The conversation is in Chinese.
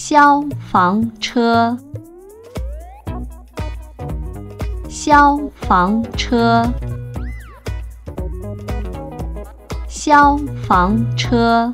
消防车，消防车，消防车。